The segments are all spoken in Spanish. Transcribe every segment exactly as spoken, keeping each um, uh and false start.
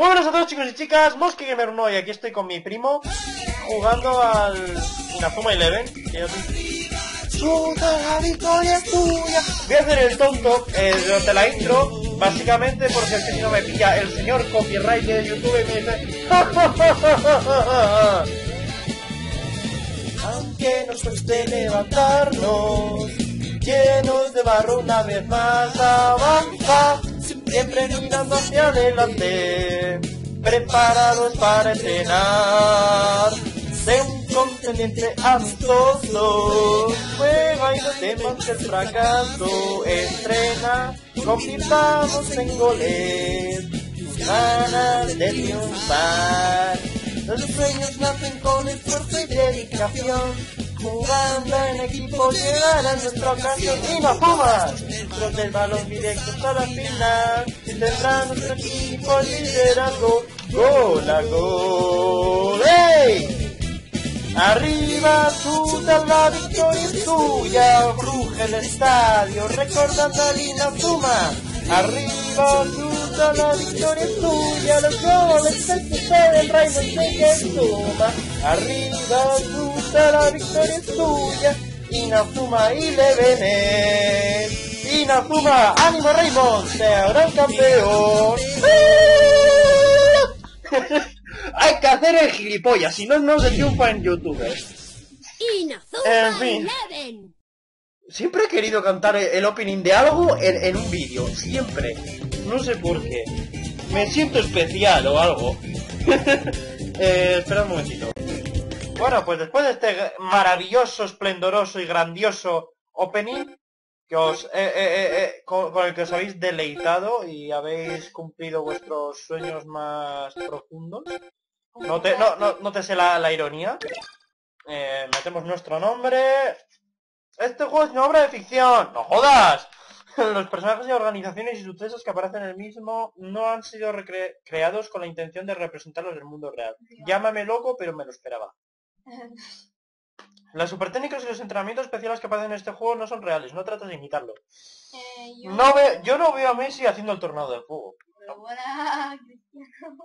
Muy buenas a todos, chicos y chicas, Mosque Gamer uno, y aquí estoy con mi primo jugando al Inazuma once, que yo soy... La victoria es tuya. Voy a hacer el tonto eh, durante la intro, básicamente porque es que si no me pilla el señor copyright de YouTube y me dice... Aunque nos cueste levantarnos, llenos de barro una vez más avanza. Siempre mirando hacia adelante, preparados para entrenar. De un contendiente amistoso, juega y no temas el fracaso. Entrena, convirtamos en goles, ganas de triunfar. Los sueños nacen con esfuerzo y dedicación. Jugando en equipo llegará nuestra ocasión. ¡Inazuma! Los del balón directo hasta la final tendrá nuestro equipo el liderazgo. ¡Gol a gol! ¡Ey! Arriba Suda, la victoria es tuya. Bruja el estadio recordando a Inazuma. Arriba Suda, la victoria es tuya. Los goles del sucede del rey no sé qué suma. Arriba Suda, la victoria es tuya. Inazuma y le venes. Inazuma, ánimo Raymond, serán campeón. Hay que hacer el gilipollas, si no, no se triunfa en YouTube. Inazuma, en fin. once. Siempre he querido cantar el opening de algo en, en un vídeo, siempre. No sé por qué. Me siento especial o algo. eh, espera un momentito. Bueno, pues después de este maravilloso, esplendoroso y grandioso opening que os, eh, eh, eh, con, con el que os habéis deleitado y habéis cumplido vuestros sueños más profundos, no te, no, no, no te sé la, la ironía, eh, metemos nuestro nombre. Este juego es una obra de ficción, no jodas. Los personajes y organizaciones y sucesos que aparecen en el mismo no han sido creados con la intención de representarlos en el mundo real. Llámame loco, pero me lo esperaba. Las supertécnicas y los entrenamientos especiales que aparecen en este juego no son reales, no trates de imitarlo. Eh, yo... No veo, yo no veo a Messi haciendo el tornado de fuego. No, hola, Cristiano.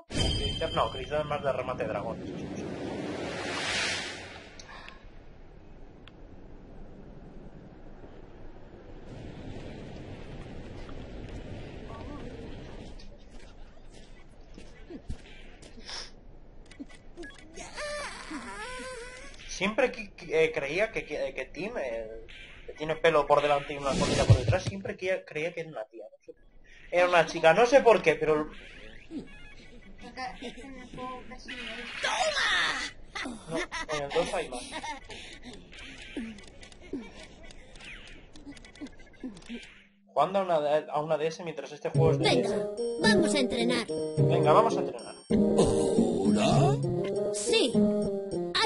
Cristiano, no, Cristiano es más de remate de dragones. Siempre que, eh, creía que, que, que Tim, eh, que tiene pelo por delante y una colita por detrás, siempre que, creía que era una tía. No sé. Era una chica, no sé por qué, pero... No, en el dos hay más. Jugando a una, a una D S mientras este juego es... Venga, D S. Vamos a entrenar. Venga, vamos a entrenar. ¿Hola? Sí.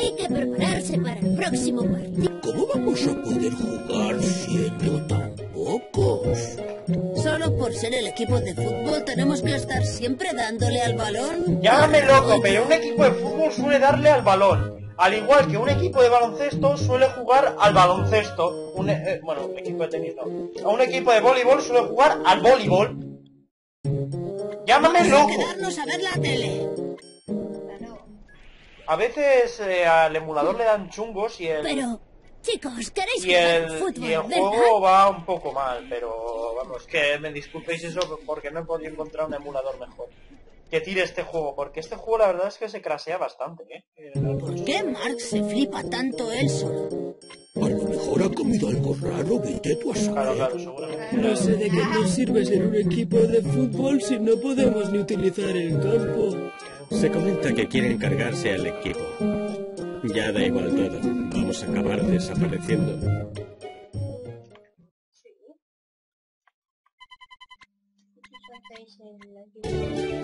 Hay que prepararse para el próximo partido. ¿Cómo vamos a poder jugar siendo tan pocos? Solo por ser el equipo de fútbol tenemos que estar siempre dándole al balón. Llámame loco, pero un equipo de fútbol suele darle al balón. Al igual que un equipo de baloncesto suele jugar al baloncesto. Un, eh, bueno, un equipo de tenis no. A un equipo de voleibol suele jugar al voleibol. Llámame loco. Vamos a quedarnos a ver la tele. A veces eh, al emulador le dan chungos y el... Pero, chicos, ¿queréis y el, jugar al fútbol, y el juego va un poco mal, pero vamos, que me disculpéis eso porque no he podido encontrar un emulador mejor que tire este juego, porque este juego la verdad es que se crasea bastante, ¿eh? ¿Por qué Mark se flipa tanto él solo? A lo mejor ha comido algo raro, vete tú a saber. Claro, claro, seguramente. No sé de qué nos sirve ser un equipo de fútbol si no podemos ni utilizar el campo. Se comenta que quieren cargarse al equipo. Ya da igual todo. Vamos a acabar desapareciendo.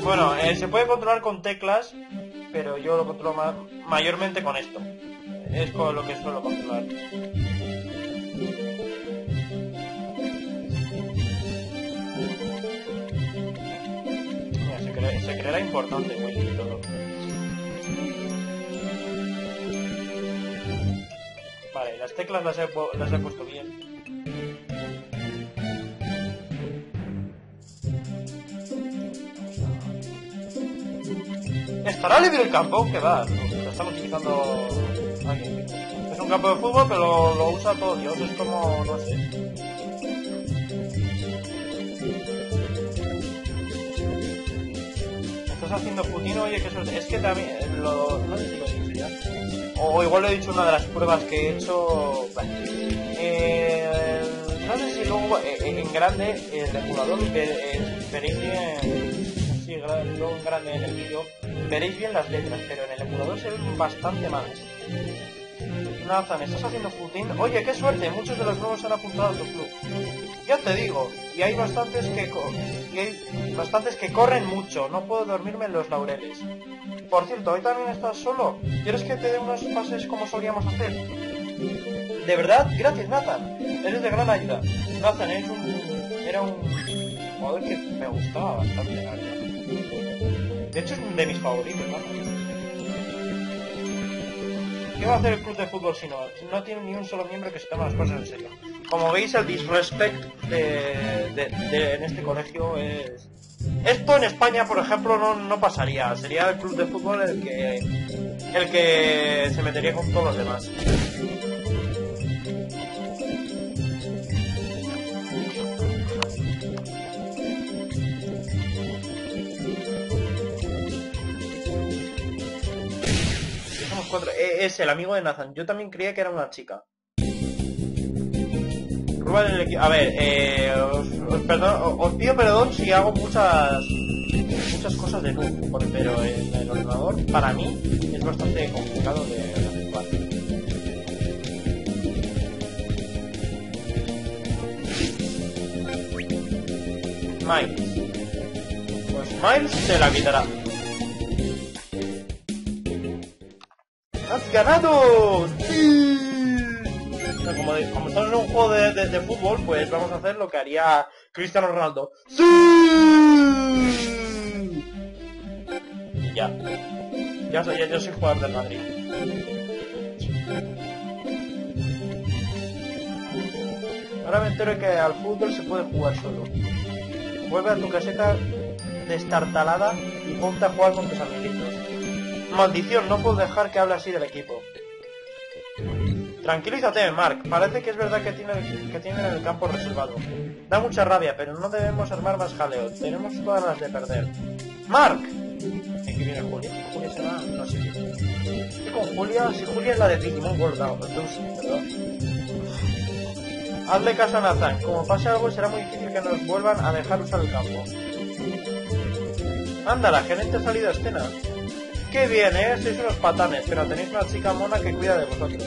Bueno, eh, se puede controlar con teclas, pero yo lo controlo ma mayormente con esto. Es con lo que suelo controlar. Se creerá importante, muy bien, todo. Vale, las teclas las he, las he puesto bien. ¿Es para libre el campo? ¿Qué va? Lo estamos quitando aquí. Es un campo de fútbol, pero lo, lo usa todo Dios. Es como... no sé. Estás haciendo putino, oye, que eso es... Es que también... Lo, no sé si lo he dicho ya. O igual lo he dicho en una de las pruebas que he hecho... Vale. Eh... No sé si luego en, en grande el emulador veréis bien... Sí, luego en grande en el vídeo veréis bien las letras, pero en el emulador se ven bastante malas. Nathan, ¿estás haciendo footing? Oye, qué suerte, muchos de los nuevos han apuntado a tu club. Ya te digo, y hay bastantes que co y hay bastantes que corren mucho, no puedo dormirme en los laureles. Por cierto, hoy también estás solo. ¿Quieres que te dé unos pases como solíamos hacer? De verdad, gracias Nathan, eres de gran ayuda. Nathan, eres un... era un... jugador que me gustaba bastante, la verdad. De hecho es de mis favoritos, ¿no? ¿Qué va a hacer el club de fútbol si no? No tiene ni un solo miembro que se tome las cosas en serio. Como veis, el disrespect de, de, de, en este colegio es... Esto en España, por ejemplo, no, no pasaría. Sería el club de fútbol el que... el que se metería con todos los demás. Es el amigo de Nathan. Yo también creía que era una chica. A ver, eh, os, os, perdón, os pido perdón si hago muchas muchas cosas de nuevo, pero el, el ordenador para mí es bastante complicado de averiguar. Miles. Pues Miles se la quitará. ¡Has ganado! ¡Sí! Como, de, como estamos en un juego de, de, de fútbol, pues vamos a hacer lo que haría Cristiano Ronaldo. ¡Sí! Y ya. Ya soy, yo soy jugador del Madrid. Ahora me entero que al fútbol se puede jugar solo. Vuelve a tu caseta destartalada y ponte a jugar con tus amiguitos. Maldición, no puedo dejar que hable así del equipo. Tranquilízate, Mark. Parece que es verdad que tienen, que tienen el campo reservado. Da mucha rabia, pero no debemos armar más jaleo. Tenemos todas las de perder. ¡Mark! Aquí viene Julia. Julia se va... no sé. Estoy con Julia. Si Julia es la de Digimon World Down, perdón. Hazle caso a Nathan. Como pase algo, será muy difícil que nos vuelvan a dejar usar el campo. Anda, la gerente ha salido a escena. ¡Qué bien, eh! Sois unos patanes, pero tenéis una chica mona que cuida de vosotros.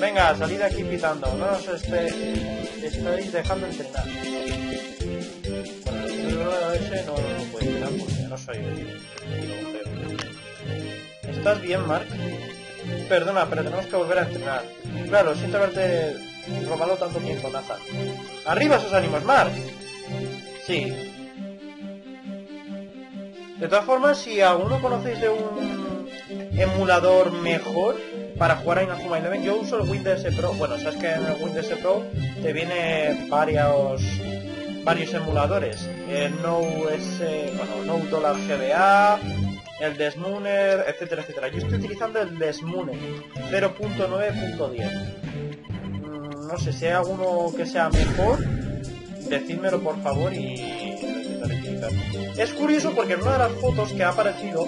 Venga, salid aquí pitando, no os estáis dejando entrenar. Bueno, ese no lo puede tirar porque no soy yo. ¿Estás bien, Mark? Perdona, pero tenemos que volver a entrenar. Claro, siento haberte robado tanto tiempo, Nathan. ¡Arriba sus ánimos, Mark! Sí. De todas formas, si alguno conocéis de un emulador mejor para jugar a Inazuma Eleven, yo uso el Windows Pro. Bueno, sabes que en el Windows Pro te viene varios varios emuladores. El No S, bueno, No$GBA, el DeSmuME, etcétera, etcétera. Yo estoy utilizando el DeSmuME cero punto nueve punto diez. No sé si hay alguno que sea mejor, decídmelo por favor y... Es curioso porque en una de las fotos que ha aparecido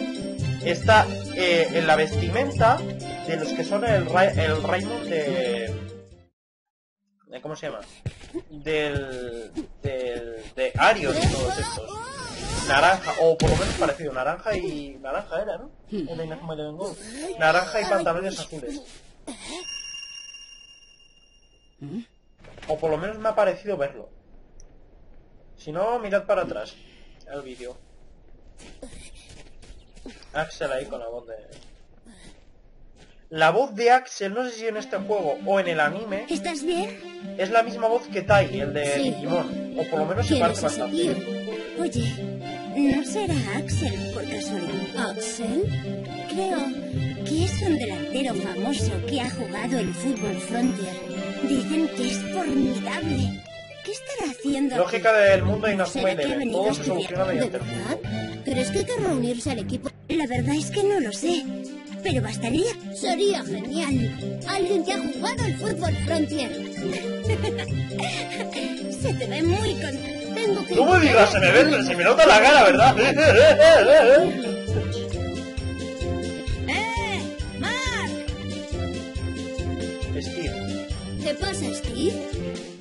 está eh, en la vestimenta de los que son el, Ra el Raymond de... de... ¿Cómo se llama? Del... del... de Arios y todos estos. Naranja, o por lo menos parecido, naranja y... naranja era, ¿no? Naranja y pantalones azules. O por lo menos me ha parecido verlo. Si no, mirad para atrás el vídeo. Axel ahí con la voz de... La voz de Axel, no sé si en este juego o en el anime... ¿Estás bien? Es la misma voz que Tai, el de sí. Digimon. O por lo menos se parece bastante. Tío? Oye, ¿no será Axel por casualidad? ¿Axel? Creo que es un delantero famoso que ha jugado en Football Frontier. Dicen que es formidable. ¿Qué estará haciendo? Lógica del mundo y no se puede. Todo se soluciona mediante el fútbol. ¿Crees que querrá unirse al equipo? La verdad es que no lo sé. ¿Pero bastaría? Sería genial. Alguien que ha jugado el Football Frontier. Se te ve muy contento. Tengo que... ¿Cómo digas? Se me ve, se me nota la cara, ¿verdad? ¡Eh! ¡Mark! Steve. ¿Qué pasa, Steve?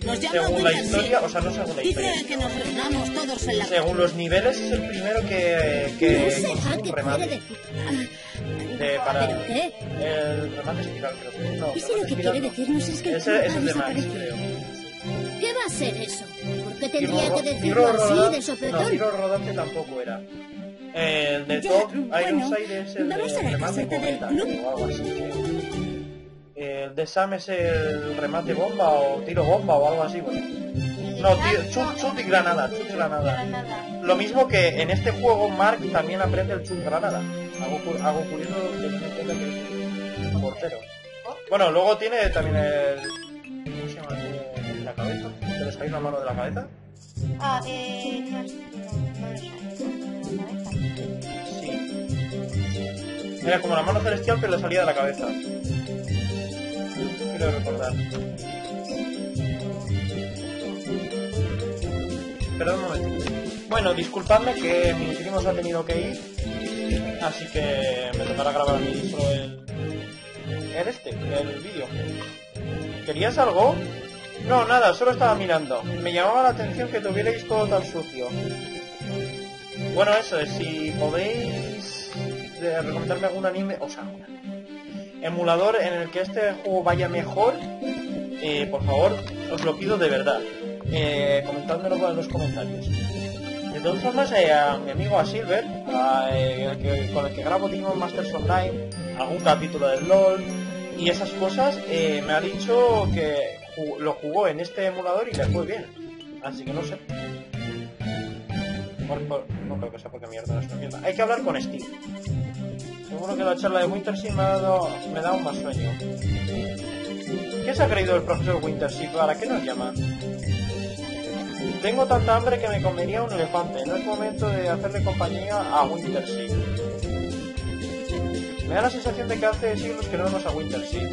Nos llama según la historia, o sea, no según la historia. Dice que nos reunamos todos en la... Según los niveles es el primero que... que no sé, que remate. De... de para... ¿Pero qué? El remate espiral, creo que no. ¿Y si lo que quiere decirnos es que el ese, ese es de Max, creo. ¿Qué va a ser eso? ¿Por qué tendría tiro, que decirlo así rodante, de sopetón? No, tiro rodante tampoco era. El de ya, Top Ironside bueno, es el vamos de, a la remate cometa, del... o algo así, creo. El de Sam es el remate bomba o tiro bomba o algo así, bueno. No, chut, chut y granada, chut y granada. Lo mismo que en este juego Mark también aprende el chut granada. Hago, hago curioso de Nintendo que es portero. Bueno, luego tiene también el... ¿Cómo se llama? El de la cabeza. ¿Te les cae una mano de la cabeza? Ah, eh... no, no les cae la cabeza. Sí. Mira, como la mano celestial pero le salía de la cabeza. Quiero recordar. Espera un momento. Bueno, disculpadme que mi primo se ha tenido que ir, así que me tocará grabar a mí solo el, el este, el vídeo. ¿Querías algo? No, nada, solo estaba mirando. Me llamaba la atención que tuvierais todo tan sucio. Bueno, eso es, si podéis eh, recomendarme algún anime, o sea, emulador en el que este juego vaya mejor, eh, por favor, os lo pido de verdad, eh, comentádmelo en los comentarios. De todas formas, eh, a mi amigo a Silver, a, eh, el que, con el que grabo Demon Masters Online, algún capítulo del LOL y esas cosas, eh, me ha dicho que jug lo jugó en este emulador y le fue bien, así que no sé. Por, por, no creo que sea porque mierda no es una mierda. Hay que hablar con Steve. Seguro que la charla de Wintersea me ha dado, me da un más sueño. ¿Qué se ha creído el profesor Wintersea? ¿Para qué nos llama? Tengo tanta hambre que me comería un elefante. No es momento de hacerle compañía a Wintersea. Me da la sensación de que hace siglos que no vemos a Wintersea.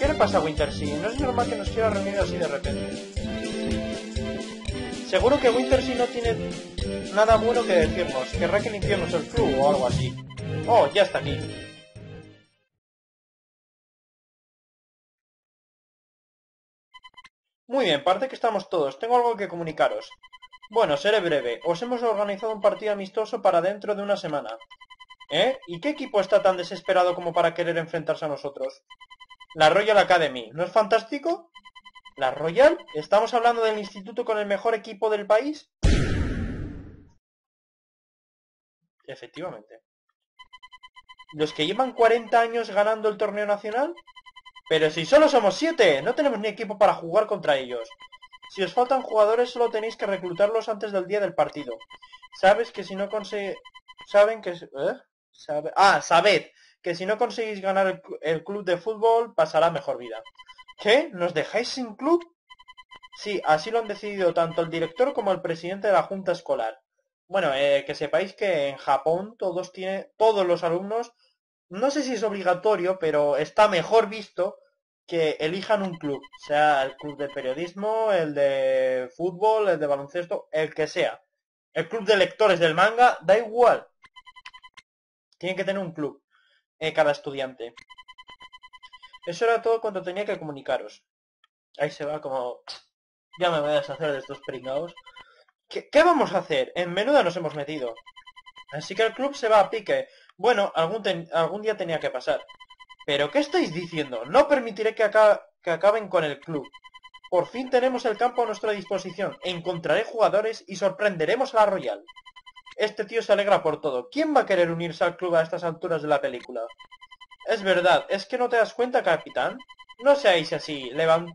¿Qué le pasa a Wintersea? No es normal que nos quiera reunir así de repente. Seguro que Wintersea no tiene nada bueno que decirnos. Querrá que limpiemos el club o algo así. Oh, ya está aquí. Muy bien, parece que estamos todos. Tengo algo que comunicaros. Bueno, seré breve. Os hemos organizado un partido amistoso para dentro de una semana. ¿Eh? ¿Y qué equipo está tan desesperado como para querer enfrentarse a nosotros? La Royal Academy. ¿No es fantástico? ¿La Royal? ¿Estamos hablando del instituto con el mejor equipo del país? Efectivamente. ¿Los que llevan cuarenta años ganando el torneo nacional? Pero si solo somos siete, no tenemos ni equipo para jugar contra ellos. Si os faltan jugadores solo tenéis que reclutarlos antes del día del partido. Sabes que si no consigue... Saben que... ¿Eh? Sabe... Ah, sabed que si no conseguís ganar el, el club de fútbol pasará mejor vida. ¿Qué? ¿Nos dejáis sin club? Sí, así lo han decidido tanto el director como el presidente de la Junta Escolar. Bueno, eh, que sepáis que en Japón todos tiene, todos los alumnos, no sé si es obligatorio, pero está mejor visto que elijan un club. Sea el club de periodismo, el de fútbol, el de baloncesto, el que sea. El club de lectores del manga, da igual. Tienen que tener un club, eh, cada estudiante. Eso era todo cuanto tenía que comunicaros. Ahí se va como... Ya me voy a deshacer de estos pringados. ¿Qué, ¿Qué vamos a hacer? En menuda nos hemos metido. Así que el club se va a pique. Bueno, algún, ten, algún día tenía que pasar. ¿Pero qué estáis diciendo? No permitiré que, acá, que acaben con el club. Por fin tenemos el campo a nuestra disposición. Encontraré jugadores y sorprenderemos a la Royal. Este tío se alegra por todo. ¿Quién va a querer unirse al club a estas alturas de la película? Es verdad, ¿es que no te das cuenta, capitán? No seáis así, Levan...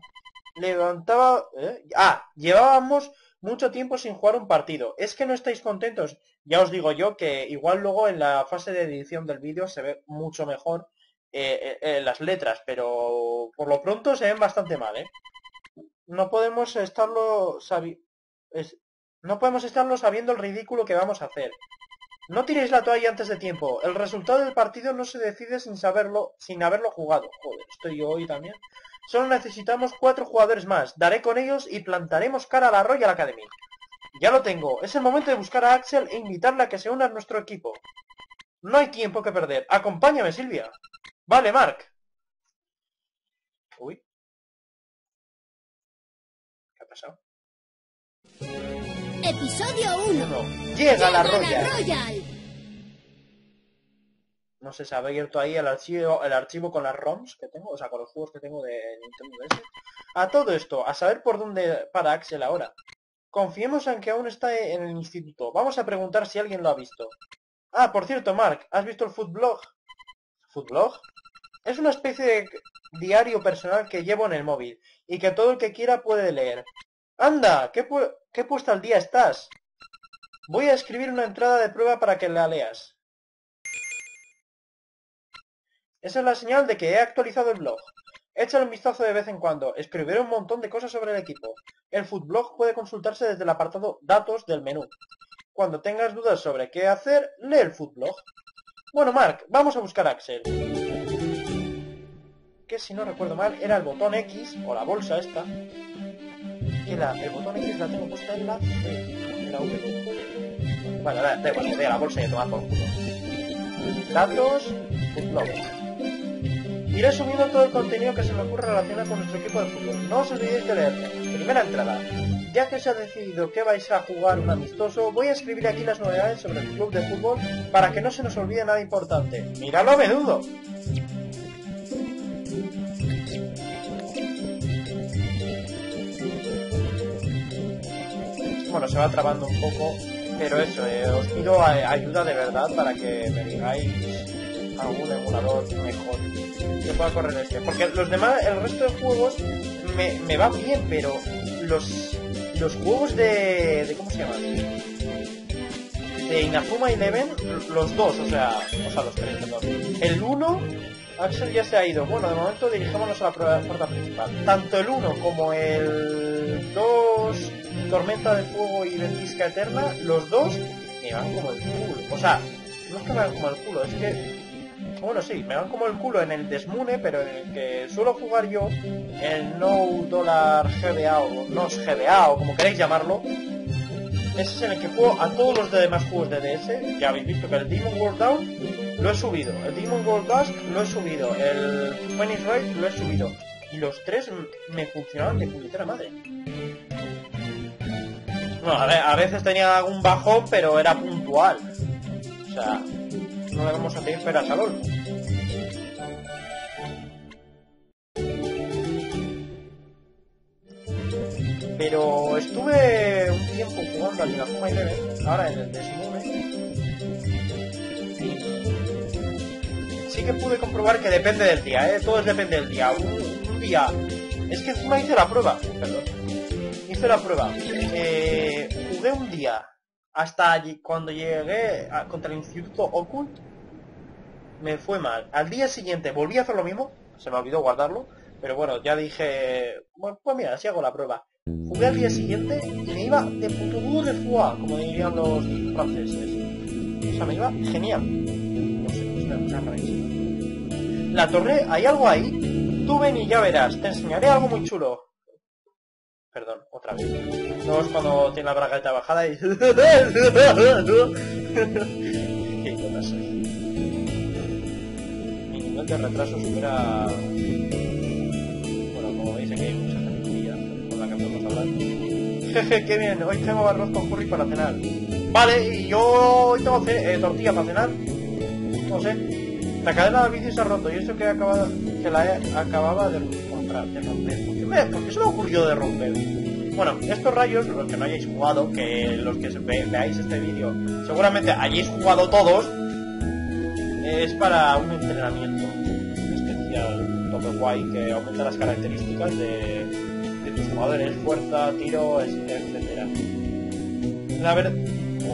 levantaba... ¿Eh? Ah, llevábamos mucho tiempo sin jugar un partido. ¿Es que no estáis contentos? Ya os digo yo que igual luego en la fase de edición del vídeo se ve mucho mejor eh, eh, las letras, pero por lo pronto se ven bastante mal, ¿eh? No podemos estarlo sabi... es... No podemos estarlo sabiendo el ridículo que vamos a hacer. No tiréis la toalla antes de tiempo. El resultado del partido no se decide sin saberlo, sin haberlo jugado. Joder, estoy yo hoy también. Solo necesitamos cuatro jugadores más. Daré con ellos y plantaremos cara a la Royal Academy. Ya lo tengo. Es el momento de buscar a Axel e invitarle a que se una a nuestro equipo. No hay tiempo que perder. Acompáñame, Silvia. Vale, Mark. Uy. ¿Qué ha pasado? Episodio uno. Llega, Llega la Royal. La Royal. No sé, se ha abierto ahí el archivo, el archivo con las ROMs que tengo, o sea, con los juegos que tengo de Nintendo D S. A todo esto, a saber por dónde para Axel ahora. Confiemos en que aún está en el instituto. Vamos a preguntar si alguien lo ha visto. Ah, por cierto, Mark, ¿has visto el Foodblog? ¿Foodblog? Es una especie de diario personal que llevo en el móvil y que todo el que quiera puede leer. ¡Anda! ¿Qué, pu qué puesto al día estás? Voy a escribir una entrada de prueba para que la leas. Esa es la señal de que he actualizado el blog. Échale un vistazo de vez en cuando. Escribiré un montón de cosas sobre el equipo. El Foodblog puede consultarse desde el apartado Datos del menú. Cuando tengas dudas sobre qué hacer, lee el Foodblog. Bueno, Mark, vamos a buscar a Axel. Que si no recuerdo mal, era el botón X, o la bolsa esta. Y la, el botón X la tengo puesta en la... En la V. Bueno, da igual, me voy a la bolsa y a tomar por culo. Datos, Foodblog. Iré subiendo todo el contenido que se me ocurra relacionado con nuestro equipo de fútbol. No os olvidéis de leerlo. Primera entrada. Ya que se ha decidido que vais a jugar un amistoso, voy a escribir aquí las novedades sobre el club de fútbol para que no se nos olvide nada importante. ¡Míralo, menudo! Bueno, se va trabando un poco, pero eso, eh, os pido ayuda de verdad para que me digáis algún emulador mejor que pueda correr este, porque los demás, el resto de juegos me, me va bien, pero los los juegos de, de ¿cómo se llama? De Inazuma Eleven, los dos, o sea, o sea los tres, perdón. El uno, Axel ya se ha ido. Bueno, de momento dirijámonos a la puerta principal. Tanto el uno como el dos, Tormenta de Fuego y Ventisca Eterna, los dos me van como el culo. O sea, no es que me van como el culo, es que... Bueno, sí, me van como el culo en el DeSmuME, pero en el que suelo jugar yo, el N O$G B A o N O$G B A o como queréis llamarlo, ese es en el que juego a todos los demás juegos de D S. Ya habéis visto que el Demon World Down lo he subido, el Demon World Dusk lo he subido, el Phoenix Wright lo he subido, y los tres me funcionaban de puñetera madre. Bueno, a veces tenía algún bajón, pero era puntual. O sea... No le vamos a pedir peras al olmo. Pero estuve un tiempo jugando al Inazuma Eleven, ahora en el DeSmuME. Sí que pude comprobar que depende del día, ¿eh? Todo depende del día. Un, un día... Es que encima hice la prueba. Perdón. Hice la prueba. Eh, jugué un día. Hasta allí, cuando llegué a, contra el Instituto Ocult, me fue mal. Al día siguiente volví a hacer lo mismo, se me olvidó guardarlo, pero bueno, ya dije, bueno, pues mira, si hago la prueba. Jugué al día siguiente y me iba de puto de foie, como dirían los franceses. O sea, me iba genial. No sé, pues era una raíz. La torre, hay algo ahí, tú ven y ya verás, te enseñaré algo muy chulo. Perdón, otra vez. No es cuando tiene la bragueta bajada y... Qué idiota soy. Mi nivel de retraso supera... Bueno, como veis aquí hay mucha gente con la que podemos hablar. Jeje, qué bien. Hoy tengo arroz con curry para cenar. Vale, y yo hoy tengo eh, tortilla para cenar. No sé. La cadena del bici se ha roto y eso que he acabado... Que la he... acababa de encontrar, de romper. Porque se me ocurrió de romper. Bueno, estos rayos, los que no hayáis jugado, que los que ve, veáis este vídeo seguramente hayáis jugado todos, es para un entrenamiento especial, todo guay, que aumenta las características de, de tus jugadores, fuerza, tiro, etcétera. La verdad,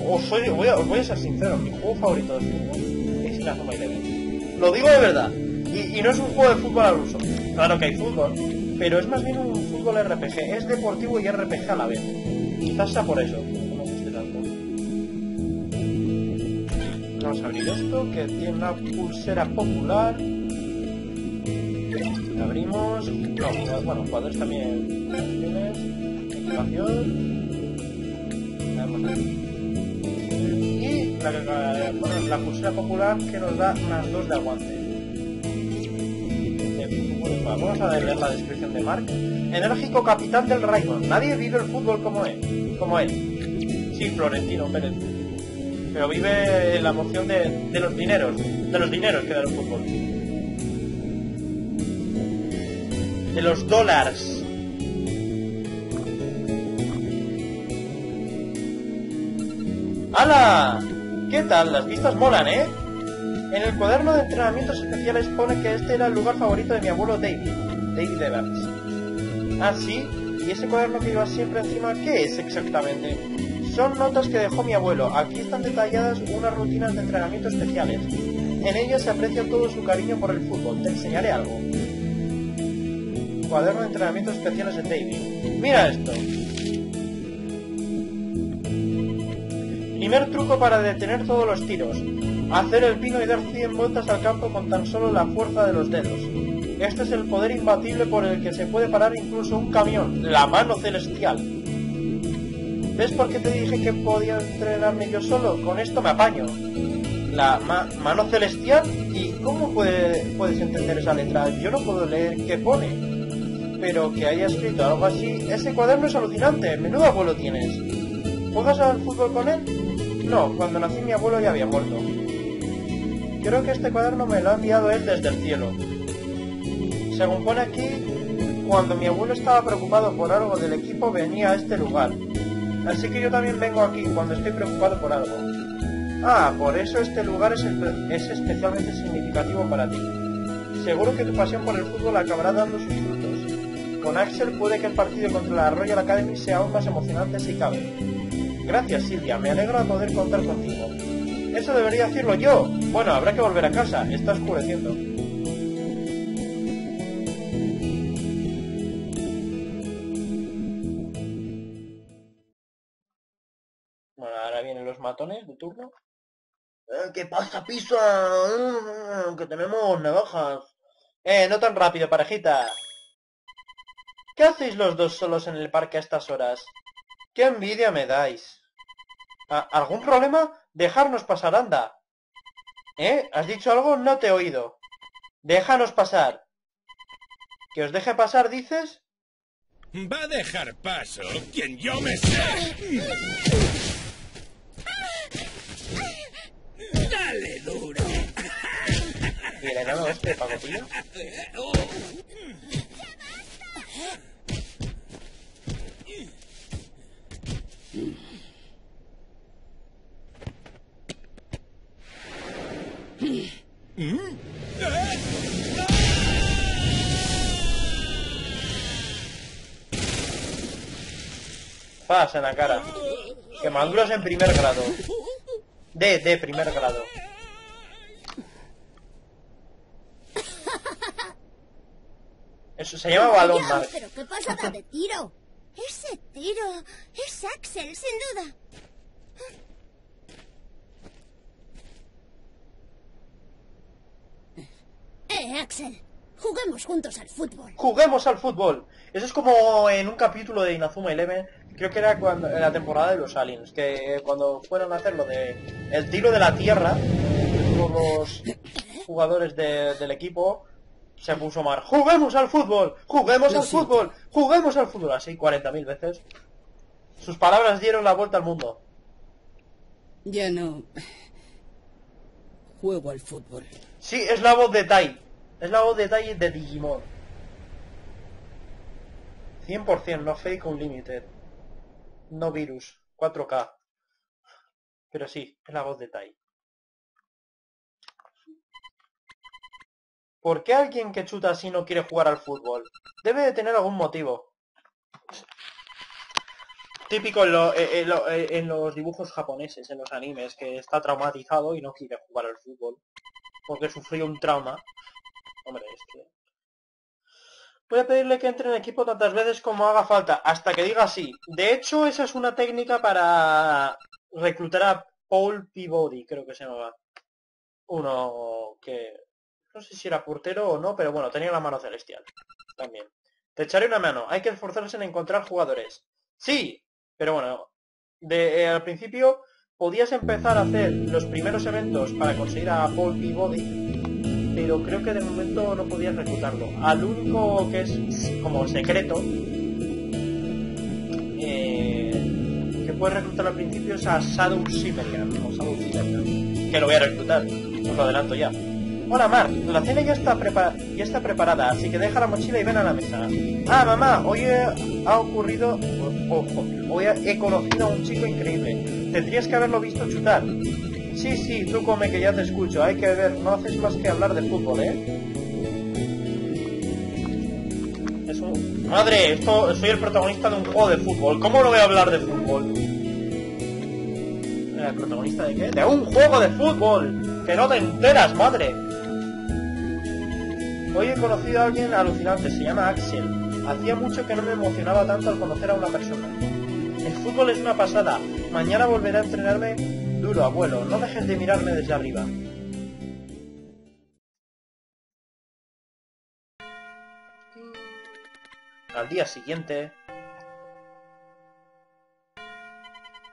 os, soy, voy a, os voy a ser sincero, mi juego favorito de fútbol es Inazuma Eleven. Lo digo de verdad, y, y no es un juego de fútbol al uso. Claro que hay fútbol, pero es más bien un fútbol R P G, es deportivo y R P G a la vez. Quizás sea por eso, no vamos a abrir esto, que tiene una pulsera popular. La abrimos. No, bueno, jugadores también. Acciones. Equipación. La vamos aquí. Y la, la, bueno, la pulsera popular que nos da más dos de aguante. Vamos a leer la descripción de Mark. Enérgico capitán del Raymond. Nadie vive el fútbol como él. Como él. Sí, Florentino Pérez. Pero vive la emoción de, de los dineros. De los dineros que da el fútbol. De los dólares. ¡Hala! ¿Qué tal? Las vistas molan, ¿eh? En el cuaderno de entrenamientos especiales pone que este era el lugar favorito de mi abuelo David, David Delance. Ah, sí, y ese cuaderno que lleva siempre encima, ¿qué es exactamente? Son notas que dejó mi abuelo. Aquí están detalladas unas rutinas de entrenamiento especiales. En ellas se aprecia todo su cariño por el fútbol. Te enseñaré algo. Cuaderno de entrenamientos especiales de David. Mira esto. Primer truco para detener todos los tiros. Hacer el pino y dar cien vueltas al campo con tan solo la fuerza de los dedos. Este es el poder imbatible por el que se puede parar incluso un camión, la mano celestial. ¿Ves por qué te dije que podía entrenarme yo solo? Con esto me apaño. La ma mano celestial. ¿Y cómo puede, puedes entender esa letra? Yo no puedo leer qué pone. Pero que haya escrito algo así. Ese cuaderno es alucinante. Menudo abuelo tienes. ¿Juegas al fútbol con él? No, cuando nací mi abuelo ya había muerto. Creo que este cuaderno me lo ha enviado él desde el cielo. Según pone aquí, cuando mi abuelo estaba preocupado por algo del equipo venía a este lugar. Así que yo también vengo aquí cuando estoy preocupado por algo. Ah, por eso este lugar es, es especialmente significativo para ti. Seguro que tu pasión por el fútbol acabará dando sus frutos. Con Axel puede que el partido contra la Royal Academy sea aún más emocionante si cabe. Gracias, Silvia, me alegro de poder contar contigo. Eso debería decirlo yo. Bueno, habrá que volver a casa. Está oscureciendo. Bueno, ahora vienen los matones de turno. Eh, ¿Qué pasa, pisa? Eh, que tenemos navajas. Eh, no tan rápido, parejita. ¿Qué hacéis los dos solos en el parque a estas horas? ¡Qué envidia me dais! ¿Algún problema? Dejarnos pasar, anda. ¿Eh? ¿Has dicho algo? No te he oído. Déjanos pasar. ¿Que os deje pasar, dices? Va a dejar paso quien yo me sé. Dale duro. ¿Y el enano este, Pacotillo? Pasa en la cara. Quemaduras en primer grado. De, de primer grado. Eso se llama balón, Mark. Pero qué pasada de tiro. Ese tiro es Axel, sin duda. Eh, Axel, juguemos juntos al fútbol. Juguemos al fútbol. Eso es como en un capítulo de Inazuma Eleven. Creo que era cuando, en la temporada de los aliens. Que cuando fueron a hacer lo de el tiro de la tierra, todos los jugadores de, del equipo se puso mal. ¡Juguemos al fútbol! ¡Juguemos al fútbol! ¡Juguemos al fútbol! Así cuarenta mil veces. Sus palabras dieron la vuelta al mundo. Ya no juego al fútbol. Sí, es la voz de Tai. Es la voz de Tai de Digimon. cien por ciento, no fake unlimited. No virus, cuatro K. Pero sí, es la voz de Tai. ¿Por qué alguien que chuta así no quiere jugar al fútbol? Debe de tener algún motivo. Típico en, lo, en, lo, en los dibujos japoneses, en los animes, que está traumatizado y no quiere jugar al fútbol. Porque sufrió un trauma. Hombre, es que... Voy a pedirle que entre en equipo tantas veces como haga falta, hasta que diga sí. De hecho, esa es una técnica para reclutar a Paul Peabody, creo que se llama. uno que no sé si era portero o no, pero bueno, tenía la mano celestial también. Te echaré una mano, hay que esforzarse en encontrar jugadores. Sí, pero bueno, de, eh, al principio podías empezar a hacer los primeros eventos para conseguir a Paul Peabody, pero creo que de momento no podías reclutarlo. Al único que es como secreto, eh, que puedes reclutar al principio es a Shadow Shimmergan, o Shadow Shimmergan, que lo voy a reclutar, os lo adelanto ya. Hola Mar, la cena ya está, prepara ya está preparada, así que deja la mochila y ven a la mesa. Ah, mamá, hoy he, ha ocurrido... Ojo, hoy he conocido a un chico increíble. Tendrías que haberlo visto chutar. Sí, sí, tú come que ya te escucho. Hay que ver, no haces más que hablar de fútbol, ¿eh? Eso... Madre, esto soy el protagonista de un juego de fútbol. ¿Cómo no voy a hablar de fútbol? ¿El protagonista de qué? ¡De un juego de fútbol! ¡Que no te enteras, madre! Hoy he conocido a alguien alucinante, se llama Axel. Hacía mucho que no me emocionaba tanto al conocer a una persona. El fútbol es una pasada. Mañana volveré a entrenarme duro, abuelo. No dejes de mirarme desde arriba. Al día siguiente...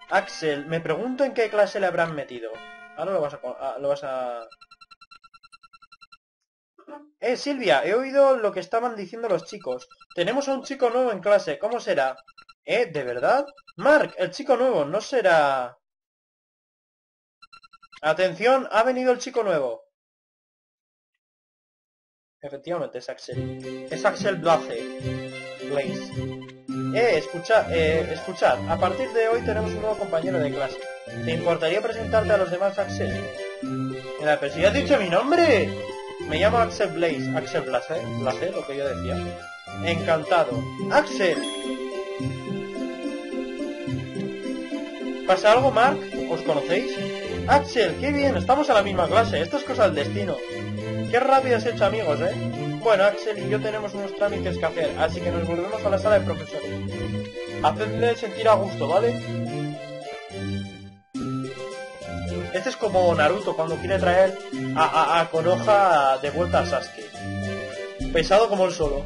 Axel, me pregunto en qué clase le habrán metido. Ahora lo vas a... Lo vas a... Eh, Silvia, he oído lo que estaban diciendo los chicos. Tenemos a un chico nuevo en clase, ¿cómo será? ¿Eh? ¿De verdad? Mark, el chico nuevo, ¿no será...? Atención, ha venido el chico nuevo. Efectivamente, es Axel. Es Axel Blaze. Blaze. Eh, escuchad, eh, escuchad, a partir de hoy tenemos un nuevo compañero de clase. ¿Te importaría presentarte a los demás, Axel? Mira, pero si has dicho mi nombre... Me llamo Axel Blaze, Axel Blaze, Blaze, lo que yo decía. Encantado. ¡Axel! ¿Pasa algo, Mark? ¿Os conocéis? ¡Axel, qué bien! Estamos a la misma clase. Esto es cosa del destino. Qué rápido has hecho amigos, ¿eh? Bueno, Axel y yo tenemos unos trámites que hacer, así que nos volvemos a la sala de profesores. Hacedle sentir a gusto, ¿vale? Este es como Naruto cuando quiere traer a, a, a Konoha de vuelta a Sasuke. Pesado como el solo.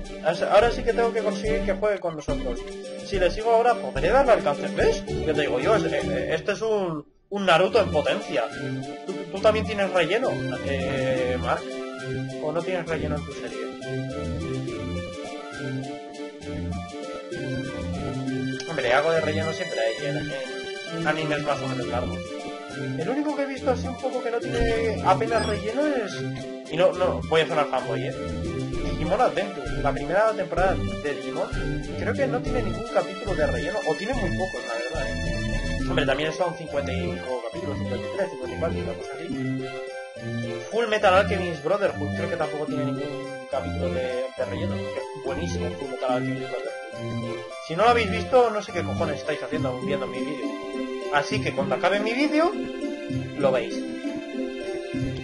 Ahora sí que tengo que conseguir que juegue con nosotros. Si le sigo ahora, podré darle alcance. ¿Ves? Yo te digo yo, este es un, un Naruto en potencia. ¿Tú, tú también tienes relleno, eh, Mark? ¿O no tienes relleno en tu serie? Hombre, hago de relleno siempre en, en animes más o menos largos. El único que he visto así un poco que no tiene apenas relleno es... Y no, no, voy a sonar fanboy, ¿eh? Digimon Adventure, la primera temporada de Digimon, creo que no tiene ningún capítulo de relleno, o tiene muy pocos, la verdad, ¿eh? Hombre, también son cincuenta y cinco capítulos, cincuenta y tres, cincuenta y cuatro, una cosa así. Fullmetal Alchemist Brotherhood, creo que tampoco tiene ningún capítulo de, de relleno, que es buenísimo Fullmetal Alchemist Brotherhood. Si no lo habéis visto, no sé qué cojones estáis haciendo viendo mi vídeo. Así que cuando acabe mi vídeo, lo veis.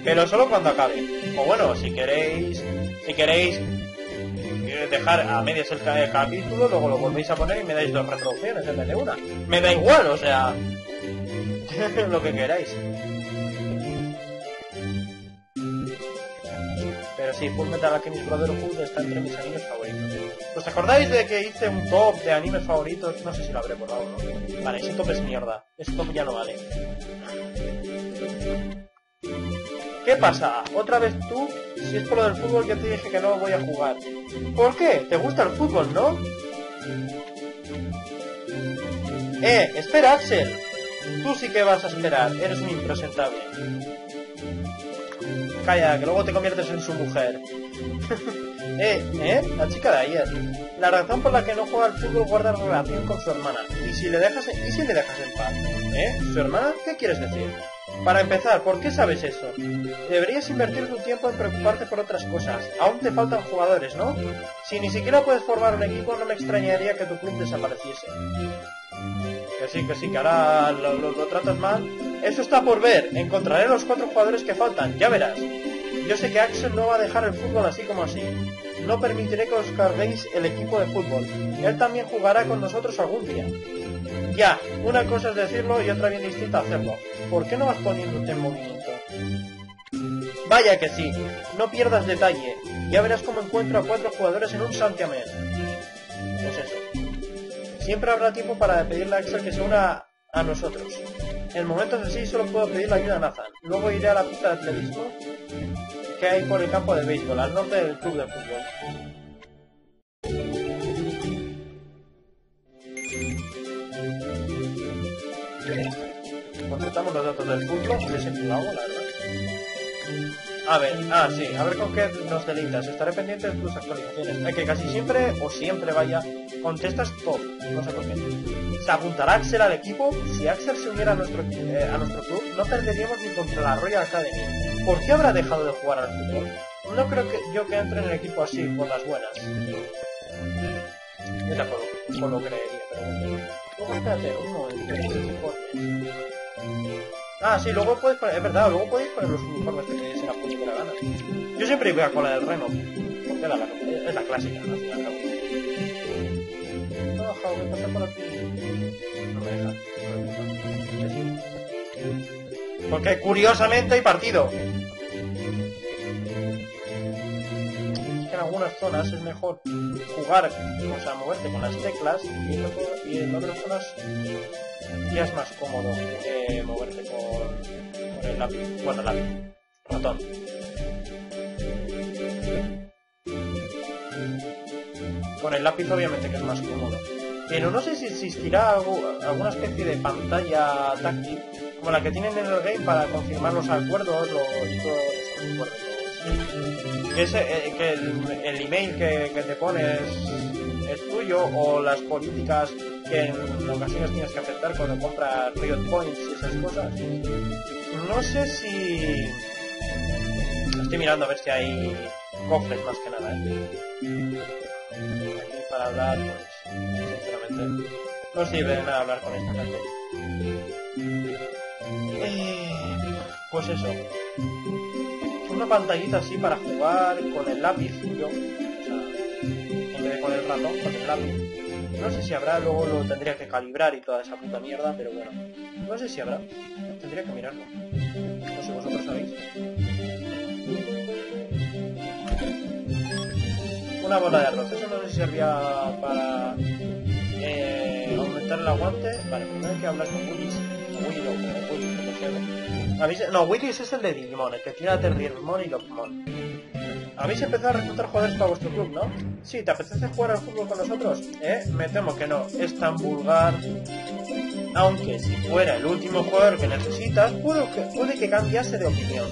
Pero solo cuando acabe. O bueno, si queréis si queréis dejar a medias el capítulo, luego lo volvéis a poner y me dais dos reproducciones en vez de una. Me da igual, o sea... lo que queráis. Pero sí, Fullmetal Alchemist Brotherhood está entre mis animes favoritos. ¿Os acordáis de que hice un top de animes favoritos? No sé si lo habré borrado o no. Vale, ese top es mierda. Ese top ya no vale. ¿Qué pasa? ¿Otra vez tú? Si es por lo del fútbol que te dije que no voy a jugar. ¿Por qué? ¿Te gusta el fútbol, no? Eh, espera, Axel. Tú sí que vas a esperar. Eres un impresentable. Calla, que luego te conviertes en su mujer. eh, eh, la chica de ayer. La razón por la que no juega al fútbol guarda relación con su hermana. ¿Y si le dejas en, y si le dejas en paz? ¿Eh? ¿Su hermana? ¿Qué quieres decir? Para empezar, ¿por qué sabes eso? Deberías invertir tu tiempo en preocuparte por otras cosas. Aún te faltan jugadores, ¿no? Si ni siquiera puedes formar un equipo, no me extrañaría que tu club desapareciese. Que sí, que sí, que ahora lo, lo, lo tratas mal. Eso está por ver. Encontraré los cuatro jugadores que faltan, ya verás. Yo sé que Axel no va a dejar el fútbol así como así. No permitiré que os carguéis el equipo de fútbol. Él también jugará con nosotros algún día. Ya, una cosa es decirlo y otra bien distinta hacerlo. ¿Por qué no vas poniéndote en movimiento? Vaya que sí, no pierdas detalle. Ya verás cómo encuentro a cuatro jugadores en un santiamén. Pues eso. Siempre habrá tiempo para pedirle a Axel que se una a nosotros. En momentos así solo puedo pedir la ayuda a Nathan. Luego iré a la pista de atletismo que hay por el campo de béisbol, al norte del club de fútbol. Los datos del fútbol, les empujamos, la verdad. A ver, ah, sí, a ver con qué nos deleitas. Estaré pendiente de tus actualizaciones. Es que casi siempre, o siempre vaya, contestas todo. No sé por qué. ¿Se apuntará Axel al equipo? Si Axel se uniera a nuestro, eh, a nuestro club, no perderíamos ni contra la Royal Academy. ¿Por qué habrá dejado de jugar al fútbol? No creo que yo que entre en el equipo así, por las buenas. Yo tampoco por lo creería, pero... Espérate, un momento. Ah, sí, luego podéis poner... Es verdad, luego podéis poner los uniformes que tenéis en la puta gana. Yo siempre iba con la del Reno. Porque la, la, es la clásica, al final acabo. No, joder, voy a pasar por aquí. No me deja. Porque curiosamente hay partido. Es que en algunas zonas es mejor jugar, o sea, moverte con las teclas y en, otro, y en otras zonas... Ya es más cómodo eh, moverte con, con el lápiz, bueno, el lápiz, ratón. Con el lápiz obviamente que es más cómodo. Pero no sé si existirá algo, alguna especie de pantalla táctil como la que tienen en el game para confirmar los acuerdos, los, los, los acuerdos. Ese, eh, que el, el email que, que te pones es tuyo o las políticas que en ocasiones tienes que aceptar cuando compras Riot Points y esas cosas. No sé si... Estoy mirando a ver si hay cofres más que nada, ¿eh? Aquí para hablar, pues, sinceramente, no sirve de nada hablar con esta gente. Eh, pues eso. Una pantallita así para jugar con el lápiz suyo. O sea, en vez de con el ratón, con el lápiz. No sé si habrá, luego lo tendría que calibrar y toda esa puta mierda, pero bueno. No sé si habrá. Tendría que mirarlo. No sé, vosotros sabéis. Una bola de arroz. Eso no sé si servía para eh, aumentar el aguante. Vale, primero hay que hablar con Willis. Willow, o Willis, como se llama. ¿Habéis... No, Willis es el de Digimon, el que tira a Terriermon y Lobcon. ¿Habéis empezado a reclutar jugadores para vuestro club, no? Sí, ¿te apetece jugar al fútbol con nosotros? ¿Eh? Me temo que no, es tan vulgar. Aunque si fuera el último jugador que necesitas, puede que, puede que cambiase de opinión.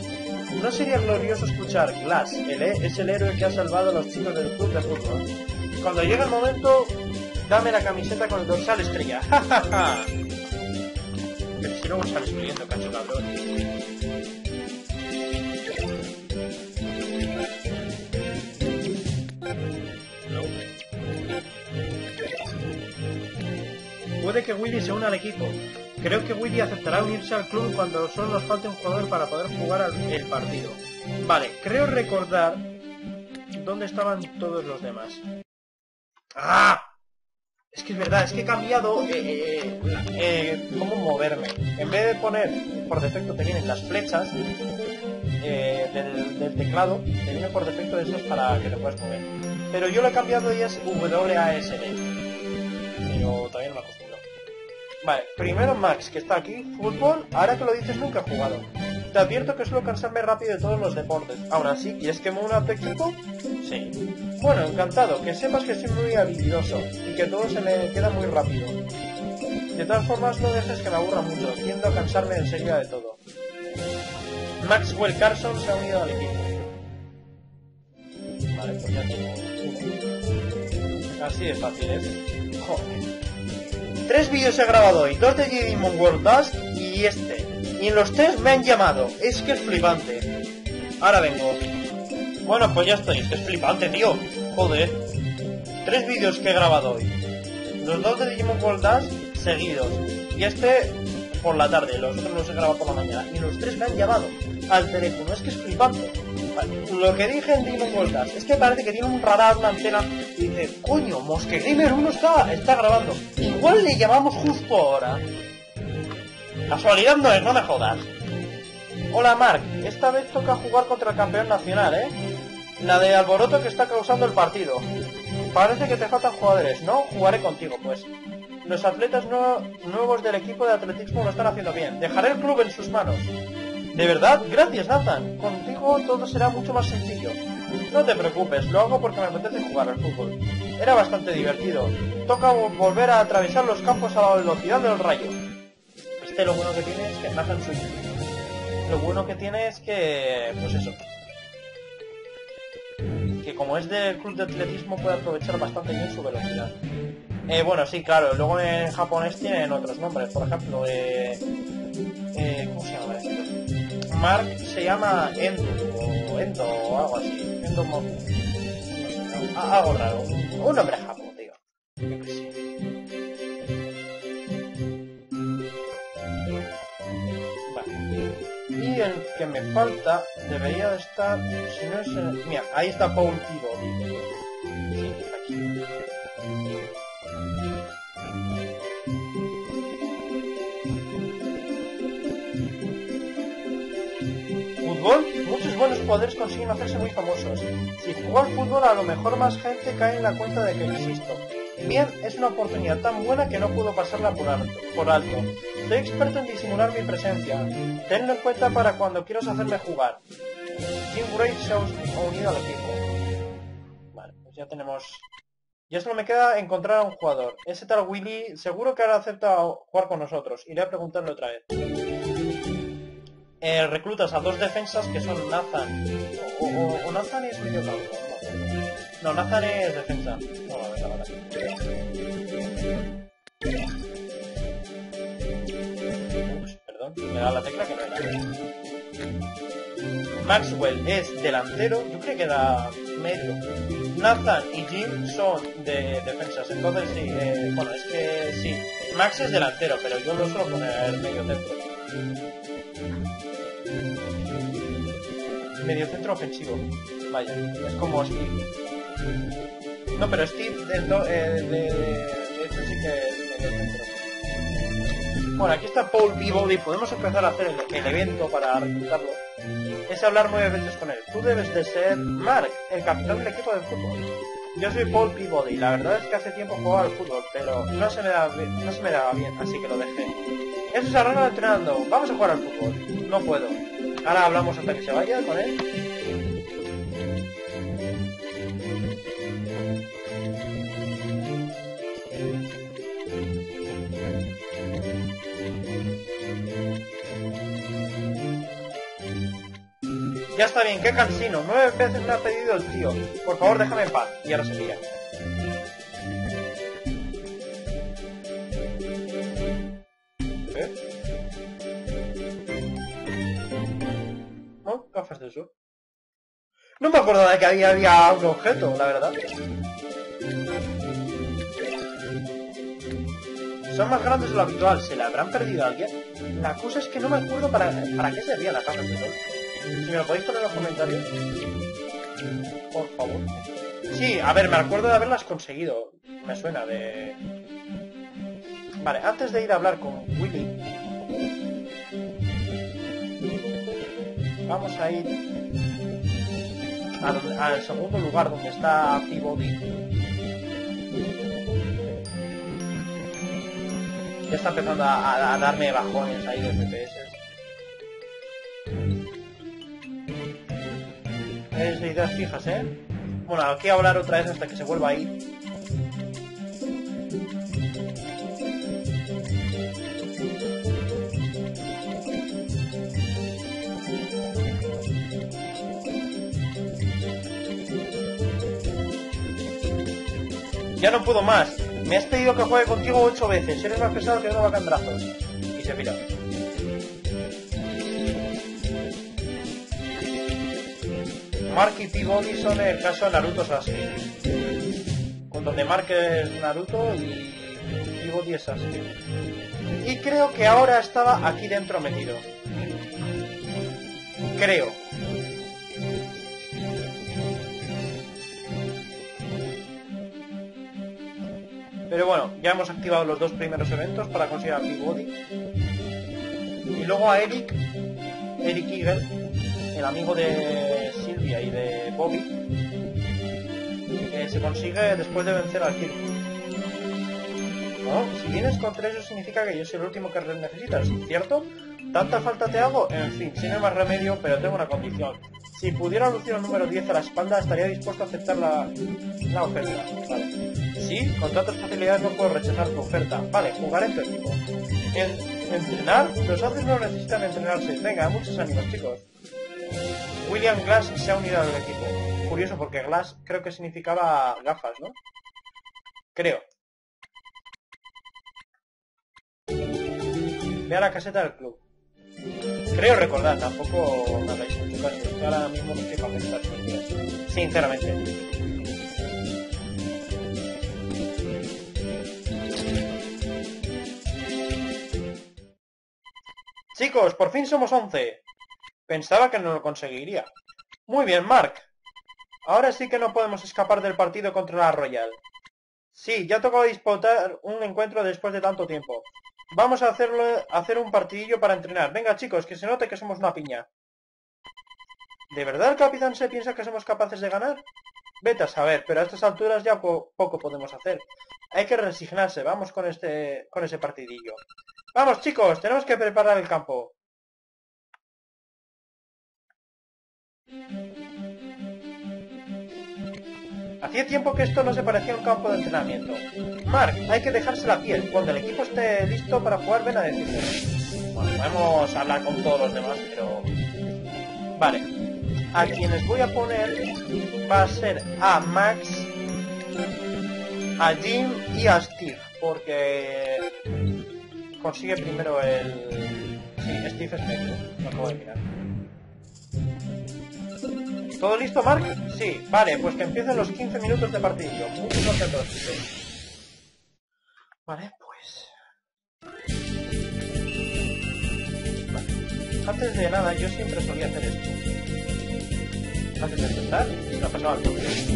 ¿No sería glorioso escuchar Glass? Él es el héroe que ha salvado a los chicos del club de fútbol. Cuando llegue el momento, dame la camiseta con el dorsal estrella. ¡Ja, ja, ja! Pero si luego sales viviendo, cacho cabrón. Puede que Willy se una al equipo. Creo que Willy aceptará unirse al club cuando solo nos falte un jugador para poder jugar el partido. Vale, creo recordar dónde estaban todos los demás. ¡Ah! Es que es verdad, es que he cambiado eh, eh, eh, cómo moverme. En vez de poner, por defecto te vienen las flechas eh, del, del teclado, te vienen por defecto de estos para que te puedas mover. Pero yo lo he cambiado y es W A S D. Pero también me acostumbro. Vale, primero Max, que está aquí. Fútbol, ahora que lo dices nunca he jugado. Te advierto que suelo cansarme rápido de todos los deportes. Aún así, ¿quieres que me una a tu equipo? Sí. Bueno, encantado, que sepas que soy muy habilidoso y que todo se me queda muy rápido. De todas formas, no dejes que me aburra mucho, tiendo a cansarme enseguida de todo. Max Wellcarson se ha unido al equipo. Vale, pues ya tengo. Así de fácil es. Joder. Tres vídeos he grabado hoy, dos de Demon World Down y este. Y en los tres me han llamado. Es que es flipante. Ahora vengo. Bueno, pues ya estoy. Es que es flipante, tío. Joder. Tres vídeos que he grabado hoy. Los dos de Digimon World Dash seguidos. Y este por la tarde. Los otros los he grabado por la mañana. Y los tres me han llamado al teléfono. Es que es flipante. Vale. Lo que dije en Demon World Dash es que parece que tiene un radar, una antena. Y dice, coño, Mosque Gamer uno está, está grabando. Igual le llamamos justo ahora. Casualidad no es, no me jodas. Hola Mark, esta vez toca jugar contra el campeón nacional, ¿eh? La de alboroto que está causando el partido. Parece que te faltan jugadores, ¿no? Jugaré contigo, pues. Los atletas no, nuevos del equipo de atletismo lo están haciendo bien. Dejaré el club en sus manos. ¿De verdad? Gracias, Nathan. Contigo todo será mucho más sencillo. No te preocupes, lo hago porque me apetece jugar al fútbol. Era bastante divertido. Toca volver a atravesar los campos a la velocidad del rayo. Este lo bueno que tiene es que Nathan suyo. Lo bueno que tiene es que... pues eso. Que como es del club de atletismo puede aprovechar bastante bien su velocidad. Eh, bueno, sí, claro, luego en japonés tienen otros nombres, por ejemplo, eh, eh, ¿cómo se llama esto? Mark se llama Endo, o Endo, o algo así, Endo Mo... Ah, algo raro, un nombre japonés, tío. Vale, y el que me falta debería de estar, si no es el... Mira, ahí está Paul Peabody. Sí, aquí. Fútbol, muchos buenos poderes consiguen hacerse muy famosos. Si juego al fútbol, a lo mejor más gente cae en la cuenta de que existo. Bien, es una oportunidad tan buena que no puedo pasarla por alto. Por alto. Soy experto en disimular mi presencia. Tenlo en cuenta para cuando quieras hacerme jugar. Jim Wright se ha unido al equipo. Vale, pues ya tenemos... Ya solo me queda encontrar a un jugador. Ese tal Willy seguro que ahora acepta jugar con nosotros. Iré a preguntarle otra vez. Eh, reclutas a dos defensas que son Nathan. O, o, o Nathan es medio campo. No, Nathan es defensa. No, la verdad, la verdad. Ups, perdón, me da la tecla que no era. Maxwell es delantero. Yo creo que era medio. Nathan y Jim son de defensas. Entonces sí, eh, bueno, es que sí. Max es delantero, pero yo lo suelo poner medio centro. Medio centro ofensivo. Vaya, es como Steve. No, pero Steve del do, eh, de, de, de hecho sí que es medio centro. Bueno, aquí está Paul Peabody. Podemos empezar a hacer el, el evento para reclutarlo. Es hablar nueve veces con él. Tú debes de ser Mark, el capitán del equipo de fútbol. Yo soy Paul Peabody. La verdad es que hace tiempo jugaba al fútbol, pero no se me daba bien, no se me daba bien, así que lo dejé. Eso se arregla entrenando. Vamos a jugar al fútbol. No puedo. Ahora hablamos hasta que se vaya con él. Ya está bien, qué cansino. Nueve veces me ha pedido el tío. Por favor, déjame en paz. Y ahora se pilla. ¿Eh? Gafas de sol. No me acordaba de que había, había un objeto, la verdad. Son más grandes de lo habitual. ¿Se la habrán perdido a alguien? La cosa es que no me acuerdo para, para qué servían las gafas de sol. Si me lo podéis poner en los comentarios, por favor. Sí, a ver, me acuerdo de haberlas conseguido. Me suena de... Vale, antes de ir a hablar con Willy, vamos a ir al, al segundo lugar donde está Peabody. Ya está empezando a, a darme bajones ahí de F P S. Es de ideas fijas, ¿eh? Bueno, aquí a hablar otra vez hasta que se vuelva a ir. Ya no puedo más. Me has pedido que juegue contigo ocho veces. Eres más pesado que una vaca en brazos. Y se pira. Mark y Peabody son el caso de Naruto Sasuke. Con donde Mark es Naruto y Peabody es Sasuke. Y creo que ahora estaba aquí dentro metido. Creo. Pero bueno, ya hemos activado los dos primeros eventos para conseguir a Peabody. Y luego a Eric Eric Eagle, el amigo de Silvia y de Bobby, que se consigue después de vencer al Kirby. ¿No? Si vienes contra eso significa que yo soy el último que necesitas, ¿cierto? ¿Tanta falta te hago? En fin, sin más remedio, pero tengo una condición. Si pudiera lucir el número diez a la espalda, estaría dispuesto a aceptar la, la oferta. Vale. Sí, con tantas facilidades no puedo rechazar tu oferta. Vale, jugar en tu equipo. En, ¿Entrenar? Los haces no necesitan entrenarse. Venga, muchos ánimos, chicos. William Glass se ha unido al equipo. Curioso, porque Glass creo que significaba gafas, ¿no? Creo. Ve a la caseta del club. Creo recordar, tampoco nada, yo ahora mismo no estoy para pensar, sinceramente. Chicos, por fin somos once. Pensaba que no lo conseguiría. Muy bien, Mark. Ahora sí que no podemos escapar del partido contra la Royal. Sí, ya tocó disputar un encuentro después de tanto tiempo. Vamos a hacerlo, hacer un partidillo para entrenar. Venga, chicos, que se note que somos una piña. ¿De verdad el capitán se piensa que somos capaces de ganar? Vete a saber, pero a estas alturas ya po poco podemos hacer. Hay que resignarse, vamos con, este, con ese partidillo. ¡Vamos, chicos! Tenemos que preparar el campo. Hacía tiempo que esto no se parecía a un campo de entrenamiento. Mark, hay que dejarse la piel. Cuando el equipo esté listo para jugar, ven a decirme. Bueno, podemos hablar con todos los demás, pero... Vale. A quienes voy a poner va a ser a Max, a Jim y a Steve, porque consigue primero el... Sí, Steve es medio, lo acabo de mirar. ¿Todo listo, Mark? Sí, vale, pues que empiecen los quince minutos de partidillo. Muchos gracias. Vale, pues... Vale. Antes de nada, yo siempre solía hacer esto. Antes de empezar, y lo pasaba al toque. Sí,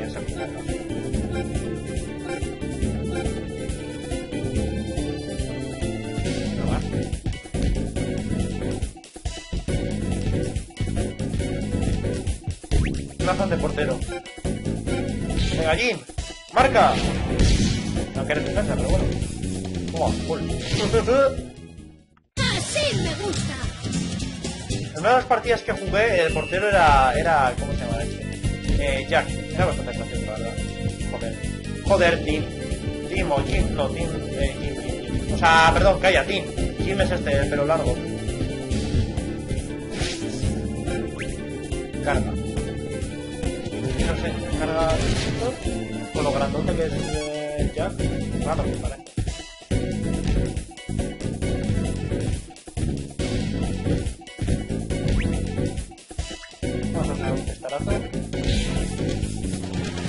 ya se aplica. De portero. Venga, Jim, marca. No quiere defensa, pero bueno. Oh, cool. Así me gusta. En una de las partidas que jugué, el portero era, era ¿cómo se llama este? Eh, Jack. Era bastante gracioso, la verdad. Joder, joder, Jim, Jim o Jim, no Jim, eh, Jim, Jim. O sea, perdón, calla, Jim. Jim es este, el pelo largo. Carga. No sé, carga esto, con lo grandote que es eh, Jack, raro que parece. Vamos a hacer un testarazo.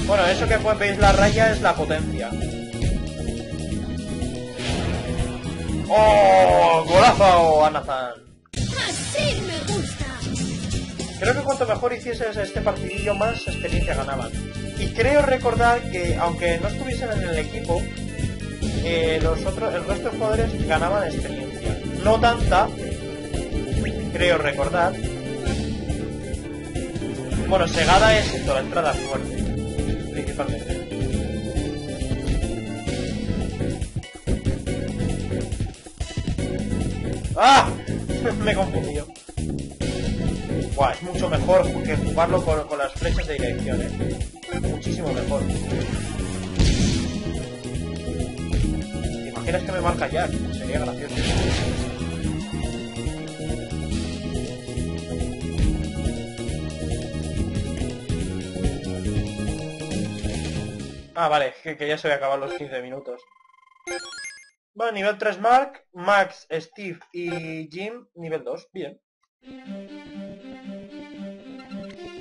Bueno, eso que pues, veis la raya es la potencia. ¡Oh! ¡Golazo, Anazan! ¡Así me gusta! Creo que cuanto mejor hicieses este partidillo, más experiencia ganaban. Y creo recordar que, aunque no estuviesen en el equipo, eh, los otros, el resto de jugadores ganaban experiencia. No tanta, creo recordar. Bueno, segada es esto, la entrada fuerte, principalmente. ¡Ah! Me he confundido. Wow, es mucho mejor que jugarlo con, con las flechas de dirección, ¿eh? Muchísimo mejor. ¿Te imaginas que me marca Jack? Sería gracioso. Ah, vale, que, que ya se había acabado los quince minutos. Bueno, nivel tres Mark, Max, Steve y Jim, nivel dos, bien.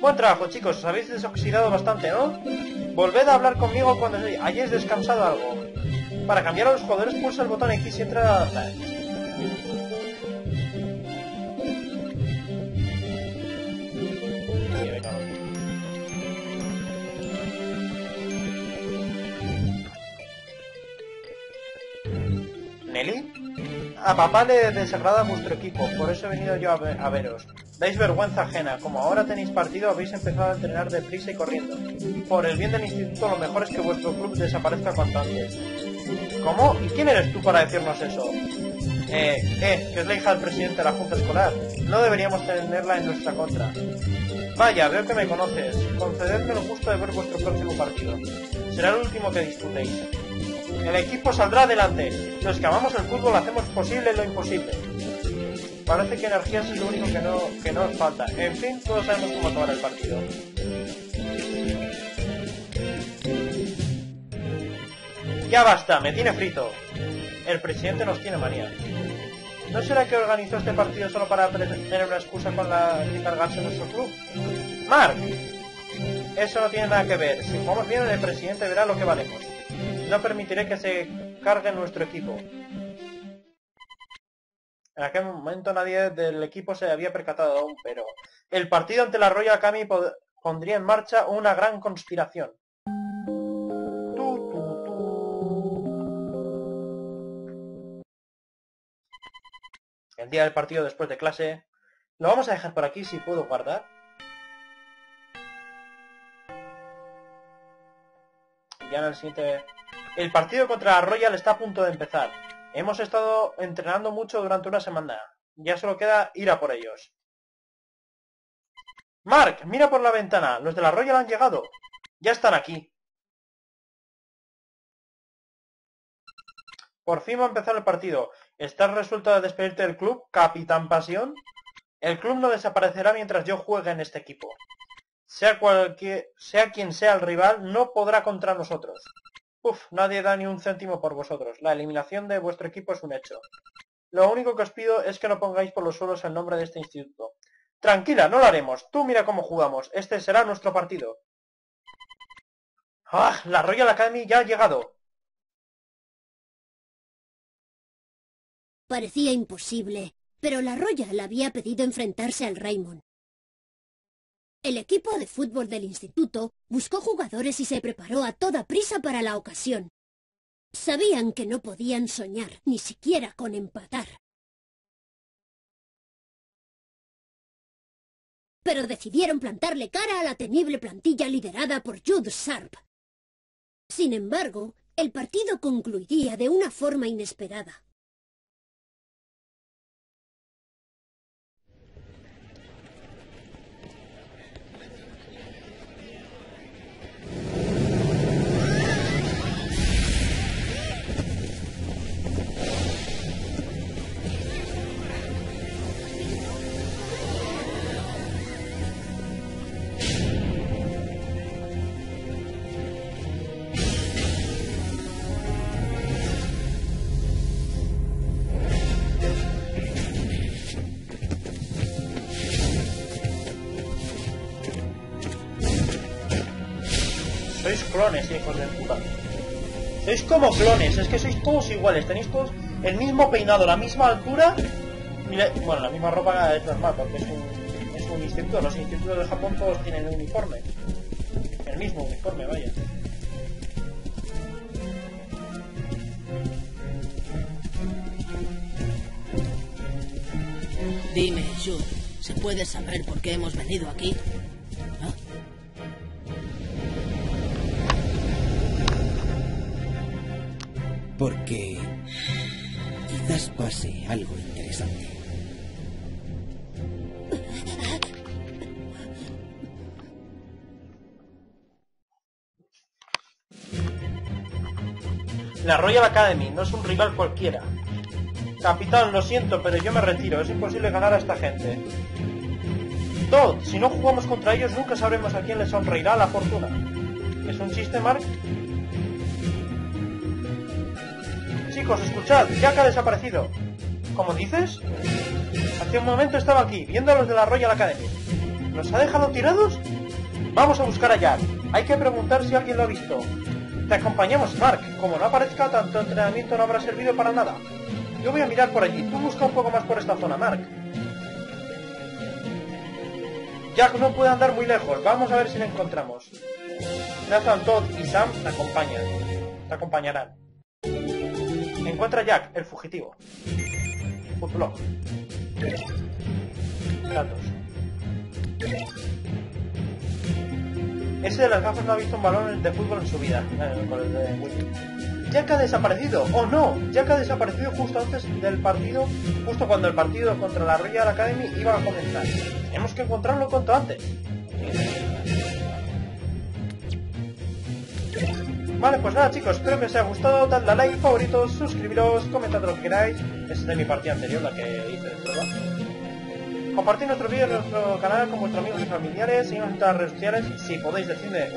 Buen trabajo, chicos, os habéis desoxidado bastante, ¿no? Volved a hablar conmigo cuando hayáis descansado algo. Para cambiar a los jugadores pulsa el botón X y entra... A papá le desagrada vuestro equipo, por eso he venido yo a, ver, a veros. Dais vergüenza ajena, como ahora tenéis partido habéis empezado a entrenar deprisa y corriendo. Por el bien del instituto lo mejor es que vuestro club desaparezca cuanto antes. ¿Cómo? ¿Y quién eres tú para decirnos eso? Eh, eh, que es la hija del presidente de la junta escolar. No deberíamos tenerla en nuestra contra. Vaya, veo que me conoces. Concededme lo justo de ver vuestro próximo partido. Será el último que disputéis. El equipo saldrá adelante. Los que amamos el fútbol hacemos posible lo imposible. Parece que energía es lo único que no, que no os falta. En fin, todos sabemos cómo acabará el partido. Ya basta, me tiene frito. El presidente nos tiene manía. ¿No será que organizó este partido solo para tener una excusa con la que cargarse nuestro club? ¡Mark! Eso no tiene nada que ver. Si jugamos bien, el presidente verá lo que valemos. No permitiré que se cargue nuestro equipo. En aquel momento nadie del equipo se había percatado aún, pero... el partido ante la Royal Academy pondría en marcha una gran conspiración. El día del partido después de clase. Lo vamos a dejar por aquí, si puedo guardar. Ya en el siguiente... el partido contra la Royal está a punto de empezar. Hemos estado entrenando mucho durante una semana. Ya solo queda ir a por ellos. Mark, mira por la ventana. Los de la Royal han llegado. Ya están aquí. Por fin va a empezar el partido. ¿Estás resuelto a despedirte del club, Capitán Pasión? El club no desaparecerá mientras yo juegue en este equipo. Sea, cualquier, sea quien sea el rival, no podrá contra nosotros. Uf, nadie da ni un céntimo por vosotros. La eliminación de vuestro equipo es un hecho. Lo único que os pido es que no pongáis por los suelos el nombre de este instituto. Tranquila, no lo haremos. Tú mira cómo jugamos. Este será nuestro partido. ¡Ah! La Royal Academy ya ha llegado. Parecía imposible, pero la Royal había pedido enfrentarse al Raymond. El equipo de fútbol del instituto buscó jugadores y se preparó a toda prisa para la ocasión. Sabían que no podían soñar, ni siquiera con empatar. Pero decidieron plantarle cara a la temible plantilla liderada por Jude Sharp. Sin embargo, el partido concluiría de una forma inesperada. Sois clones, hijos de puta. Sois como clones, es que sois todos iguales. Tenéis todos el mismo peinado, la misma altura. Bueno, la misma ropa es normal, porque es un, es un instituto. Los institutos de Japón todos tienen un uniforme. El mismo uniforme, vaya. Dime, Jude, ¿se puede saber por qué hemos venido aquí? ¿Ah? Porque quizás pase algo interesante. La Royal Academy no es un rival cualquiera. Capitán, lo siento, pero yo me retiro. Es imposible ganar a esta gente. Todd, si no jugamos contra ellos, nunca sabremos a quién le sonreirá la fortuna. ¿Es un chiste, Mark? Chicos, escuchad, Jack ha desaparecido. ¿Cómo dices? Hace un momento estaba aquí, viendo a los de la Royal Academy. ¿Nos ha dejado tirados? Vamos a buscar a Jack. Hay que preguntar si alguien lo ha visto. Te acompañamos, Mark. Como no aparezca, tanto entrenamiento no habrá servido para nada. Yo voy a mirar por allí. Tú busca un poco más por esta zona, Mark. Jack no puede andar muy lejos. Vamos a ver si lo encontramos. Nathan, Todd y Sam te acompañan. Te acompañarán. Encuentra a Jack, el fugitivo. Por blog. Datos. Ese de las gafas no ha visto un balón de fútbol en su vida. Eh, con el de Wii. Jack ha desaparecido. ¡Oh no! Jack ha desaparecido justo antes del partido, justo cuando el partido contra la Royal Academy iba a comenzar. Tenemos que encontrarlo cuanto antes. Vale, pues nada chicos, espero que os haya gustado, dadle a like, favoritos, suscribiros, comentad lo que queráis, es de mi partida anterior la que hice de prueba. Compartid nuestro vídeo en nuestro canal con vuestros amigos y familiares, y en nuestras redes sociales, si podéis decirme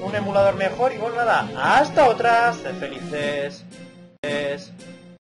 un, un emulador mejor, y bueno nada, hasta otras, sed felices.